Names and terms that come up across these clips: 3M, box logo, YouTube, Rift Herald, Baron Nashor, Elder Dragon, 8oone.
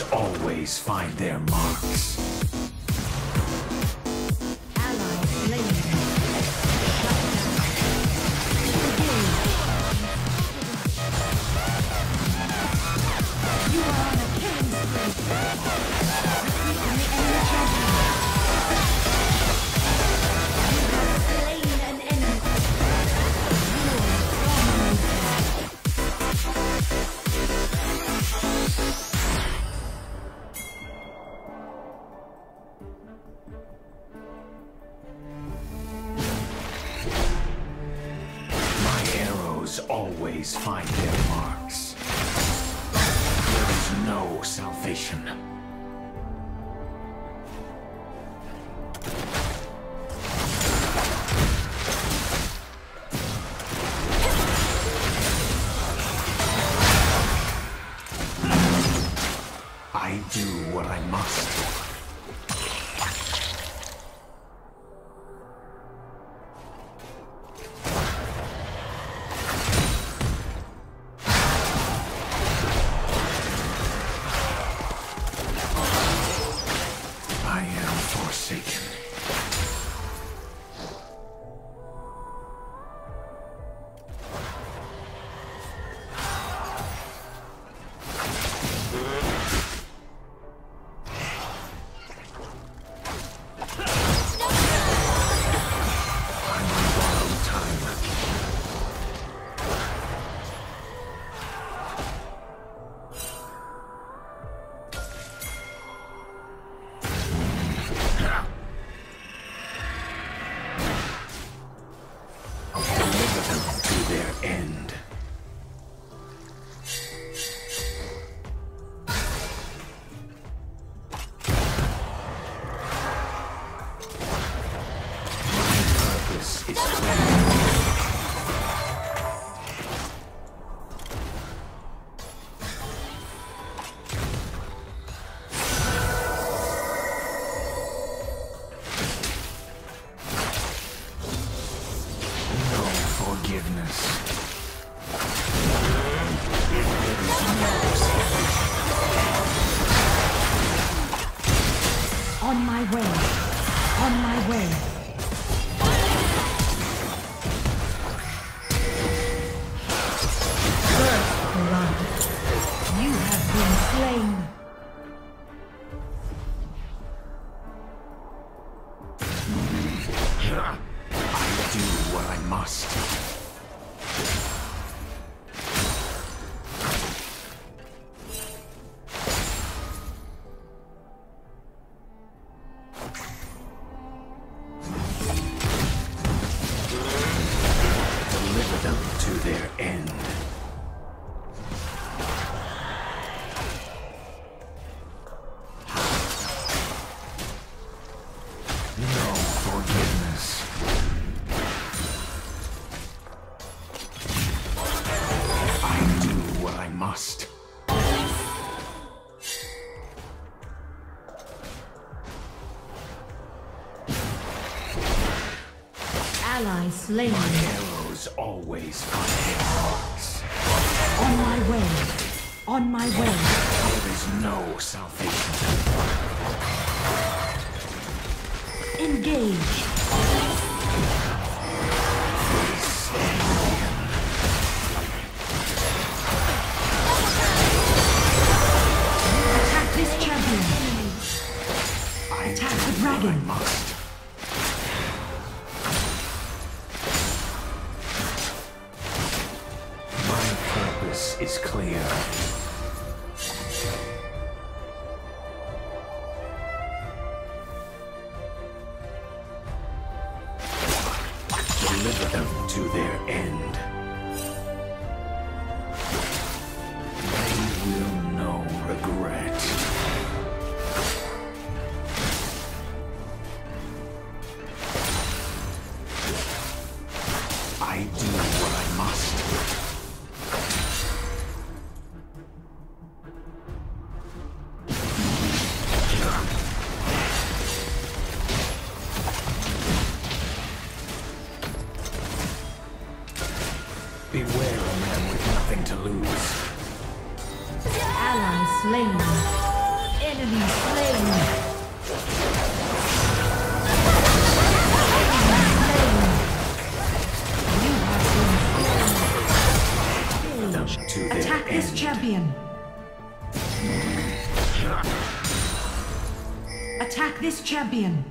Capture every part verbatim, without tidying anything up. Hunters always find their marks. Always find their marks. There is no salvation. I do what I must. On my way, on my way. First blood, you have been slain. I do what I must. Ally slain. My arrows always find their marks. On my way. On my way. There is no salvation. Engage. Attack this champion. I Attack the dragon. Must. Is clear. Deliver them to their end. They will know regret. I do what I must. Beware a man with nothing to lose. Ally slain. Enemy slain. Attack this champion! Attack this champion!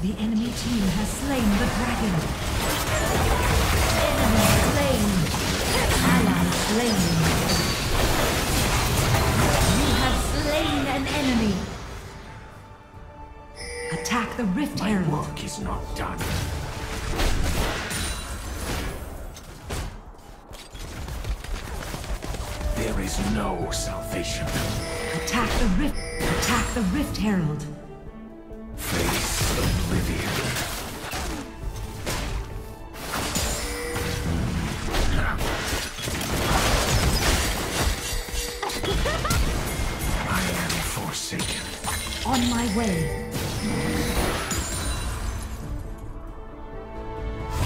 The enemy team has slain the dragon. Enemy slain. Ally slain. You have slain an enemy. Attack the Rift Herald. My work is not done. There is no salvation. Attack the Rift. Attack the Rift Herald. Face oblivion. I am forsaken. On my way.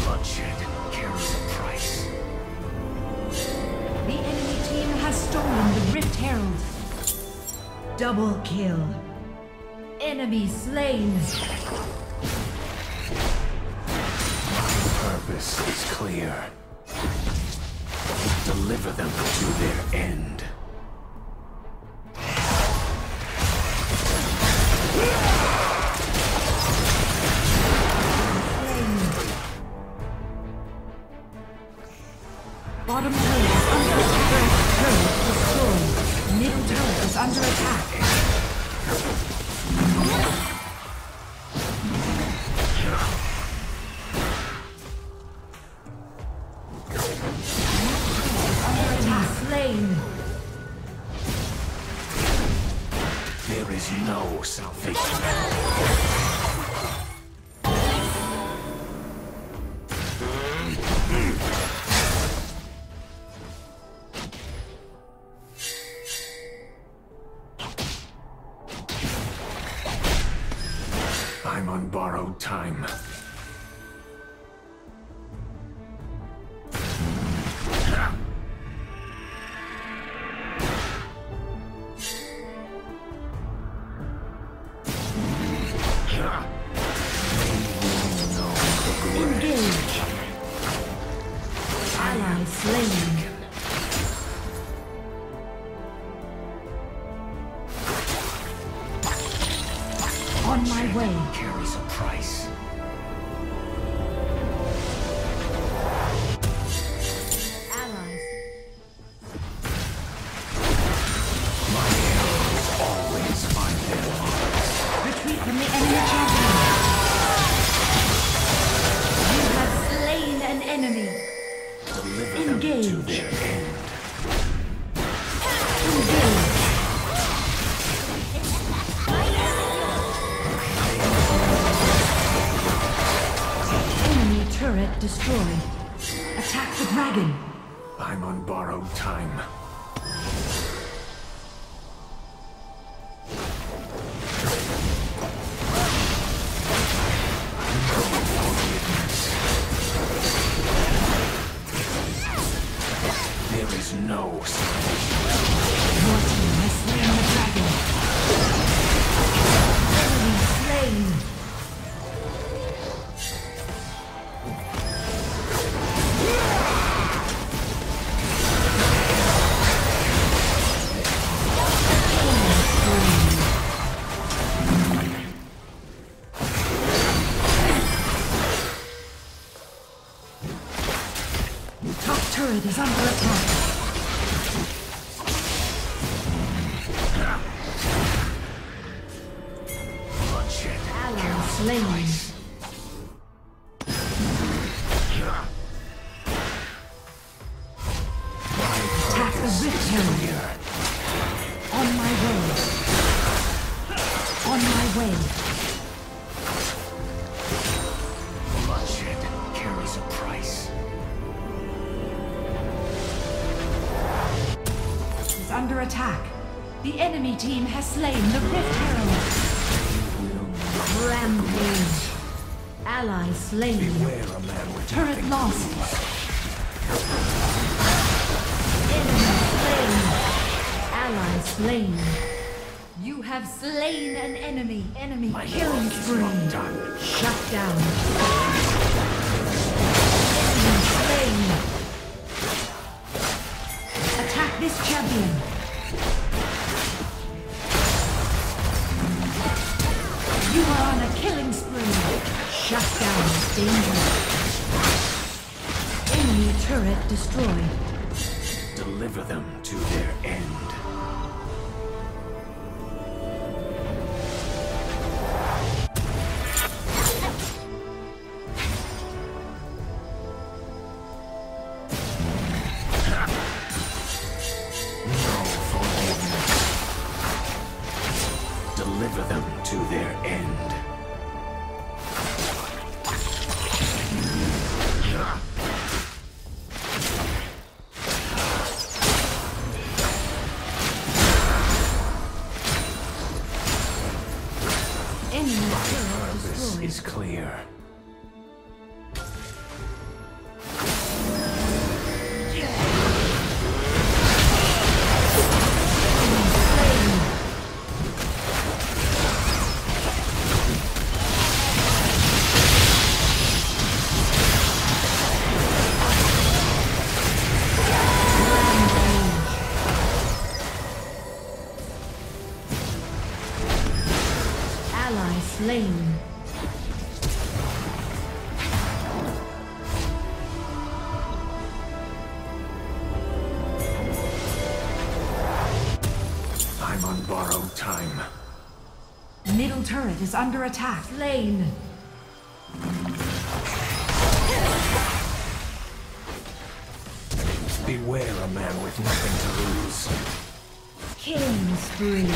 Bloodshed carries a price. The enemy team has stolen the Rift Herald. Double kill. Enemy slain. My purpose is clear. Deliver them to their end. Bottom tower is under attack. Turret destroyed. Middle tower is under attack. Under attack. Slain. There is no salvation. I'm on borrowed time. Engage. Ally slain. On my way carries a price. Allies. My arrows always find their marks. Retreat from the enemy champion. You have slain an enemy. Deliver Engage. Them to their end. Engage. Turret destroyed. Attack the dragon. I'm on borrowed time. There is no salvation. Your team has slain the dragon. Enemy slain. Turret is under attack. Bloodshed. Allies slain. Attack the Rift Herald. On my way. On my way. Bloodshed carries a price. Under attack. The enemy team has slain the Rift Herald. Rampage. Ally slain. Beware a man with turret lost. Ally slain. You have slain an enemy. Enemy killing spree. Shut down. Enemy slain. Attack this champion. You are on a killing spree. Shut down. Danger. Enemy turret destroyed. Deliver them to their end. Turret is under attack. Slain. Beware a man with nothing to lose. Killing spree.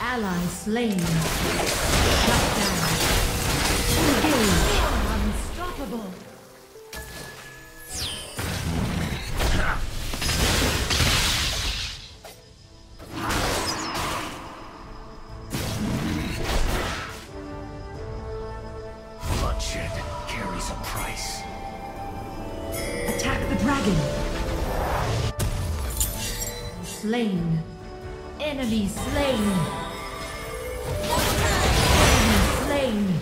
Ally slain. Shut down. Engage. Unstoppable. Slain. Enemy slain. Enemy slain.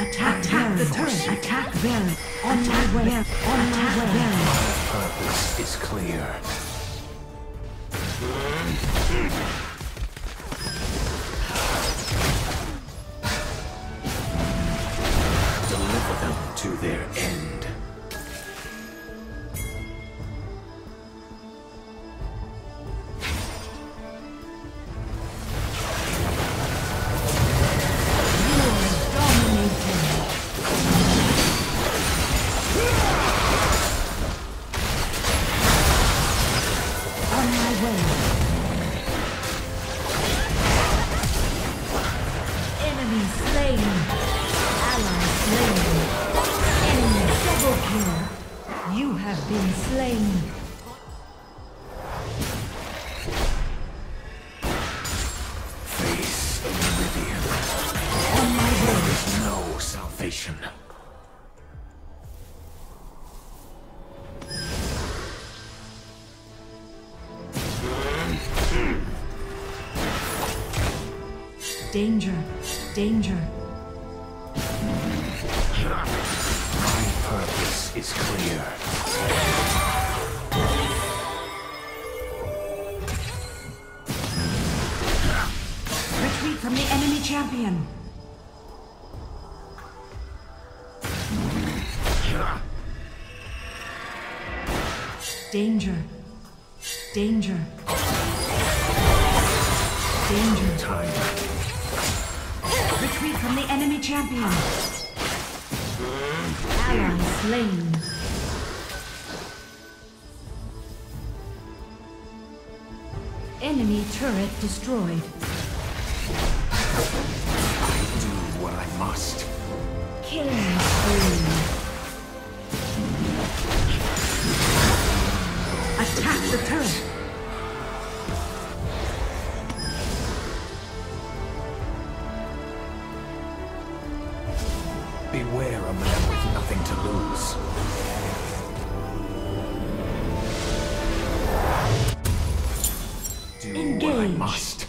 Attack, attack the turret. Attack Baron. On my way. On my way. My purpose is clear. Deliver them to their end. Danger, danger. My purpose is clear. Retreat from the enemy champion. Danger, danger. Danger time. Retreat from the enemy champion. Ally slain. Enemy turret destroyed. I do what I must. Killing spree. Attack the turret. Beware a man with nothing to lose. must.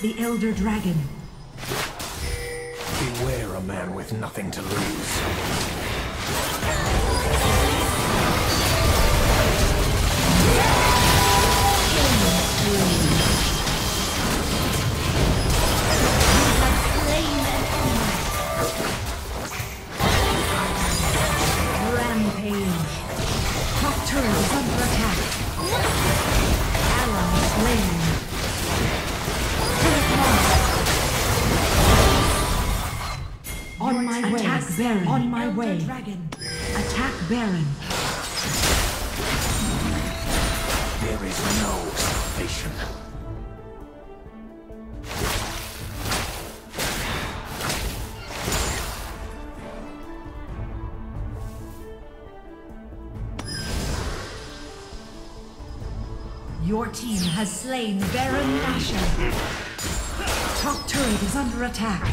The Elder Dragon. Beware a man with nothing to lose. Rampage. Top turret under attack. Ally slain. On my way. Attack Baron. On my way. Elder Dragon. Attack Baron. There is no salvation. Your team has slain Baron Nashor. Top turret is under attack.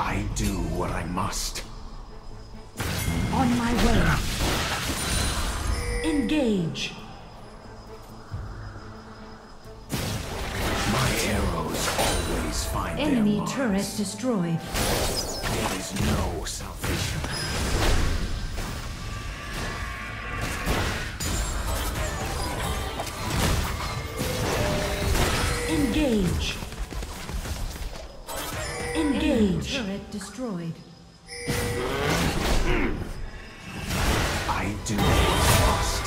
I do what I must. On my way. Engage. My arrows always find their marks. Enemy turret destroyed. There is no salvation. Engage. Turret destroyed. I do lost.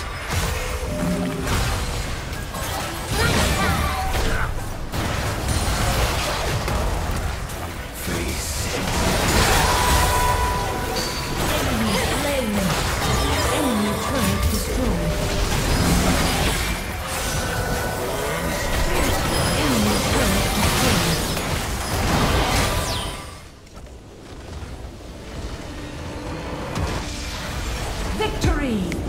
Face. Enemy slain. Enemy turret destroyed. Enemy turret destroyed. Victory!